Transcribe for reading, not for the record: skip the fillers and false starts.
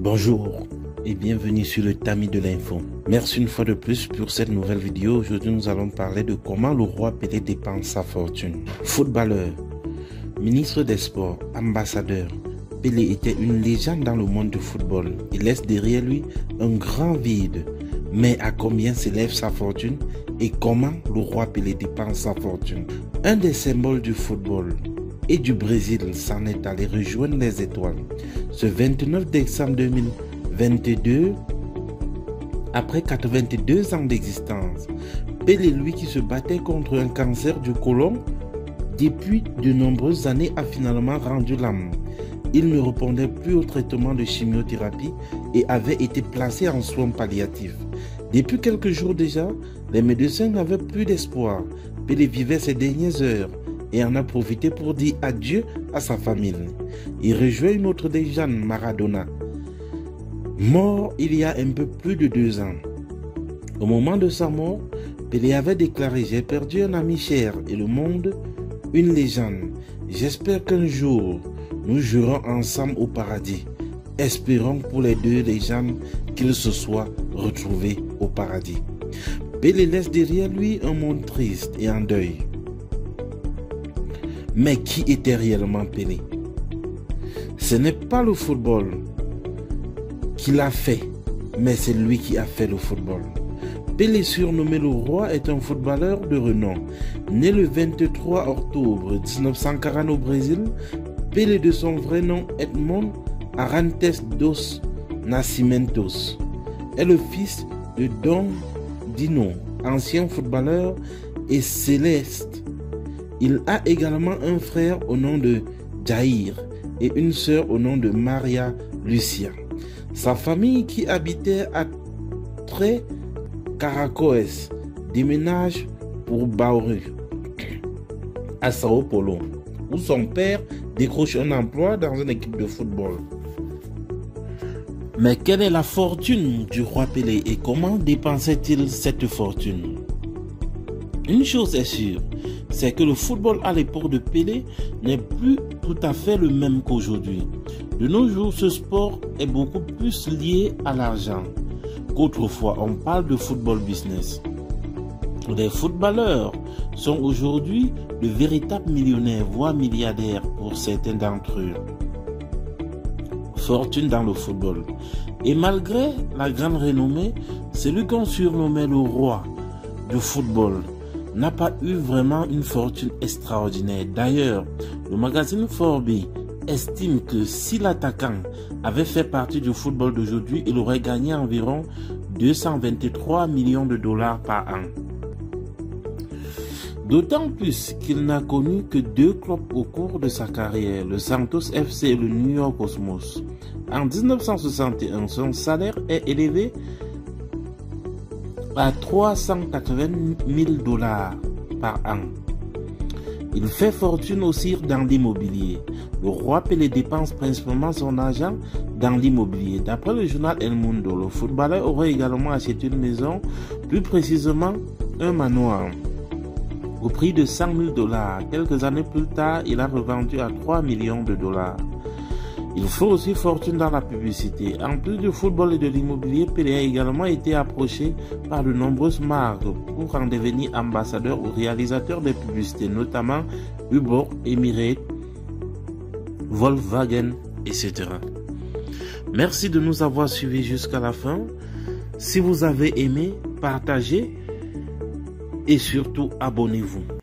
Bonjour et bienvenue sur le tamis de l'info. Merci une fois de plus pour cette nouvelle vidéo. Aujourd'hui nous allons parler de comment le roi Pelé dépense sa fortune. Footballeur, ministre des sports, ambassadeur, Pelé était une légende dans le monde du football. Il laisse derrière lui un grand vide. Mais à combien s'élève sa fortune et comment le roi Pelé dépense sa fortune? Un des symboles du football et du Brésil s'en est allé rejoindre les étoiles. Ce 29 décembre 2022, après 82 ans d'existence, Pelé, lui qui se battait contre un cancer du côlon depuis de nombreuses années, a finalement rendu l'âme. Il ne répondait plus au traitement de chimiothérapie et avait été placé en soins palliatifs. Depuis quelques jours déjà, les médecins n'avaient plus d'espoir. Pelé vivait ses dernières heures et en a profité pour dire adieu à sa famille. Il rejoint une autre légende, Maradona, mort il y a un peu plus de 2 ans. Au moment de sa mort, Pelé avait déclaré: j'ai perdu un ami cher et le monde, une légende. J'espère qu'un jour, nous jouerons ensemble au paradis. Espérons pour les deux légendes qu'ils se soient retrouvés au paradis. Pelé laisse derrière lui un monde triste et en deuil. Mais qui était réellement Pelé? Ce n'est pas le football qui l'a fait, mais c'est lui qui a fait le football. Pelé, surnommé le roi, est un footballeur de renom. Né le 23 octobre 1940 au Brésil, Pelé, de son vrai nom Edmond Arantes dos Nascimento, est le fils de Don Dino, ancien footballeur et céleste. Il a également un frère au nom de Jair et une sœur au nom de Maria Lucia. Sa famille, qui habitait à Tres Caracoes, déménage pour Bauru, à Sao Paulo, où son père décroche un emploi dans une équipe de football. Mais quelle est la fortune du roi Pelé et comment dépensait-il cette fortune? Une chose est sûre, c'est que le football à l'époque de Pelé n'est plus tout à fait le même qu'aujourd'hui. De nos jours, ce sport est beaucoup plus lié à l'argent qu'autrefois. On parle de football business. Les footballeurs sont aujourd'hui de véritables millionnaires, voire milliardaires pour certains d'entre eux. Fortune dans le football. Et malgré la grande renommée, celui qu'on surnommait le roi du football n'a pas eu vraiment une fortune extraordinaire. D'ailleurs, le magazine Forbes estime que si l'attaquant avait fait partie du football d'aujourd'hui, il aurait gagné environ 223 millions de dollars par an. D'autant plus qu'il n'a connu que 2 clubs au cours de sa carrière, le Santos FC et le New York Cosmos. En 1961, son salaire est élevé à 380 000 $ par an. Il fait fortune aussi dans l'immobilier. Le roi Pelé dépense principalement son argent dans l'immobilier. D'après le journal El Mundo, le footballeur aurait également acheté une maison, plus précisément un manoir, au prix de 100 000 $. Quelques années plus tard, il a revendu à 3 millions de $. Il fait aussi fortune dans la publicité. En plus du football et de l'immobilier, Pelé a également été approché par de nombreuses marques pour en devenir ambassadeur ou réalisateur des publicités, notamment Uber, Emirates, Volkswagen, etc. Merci de nous avoir suivis jusqu'à la fin. Si vous avez aimé, partagez. Et surtout, abonnez-vous.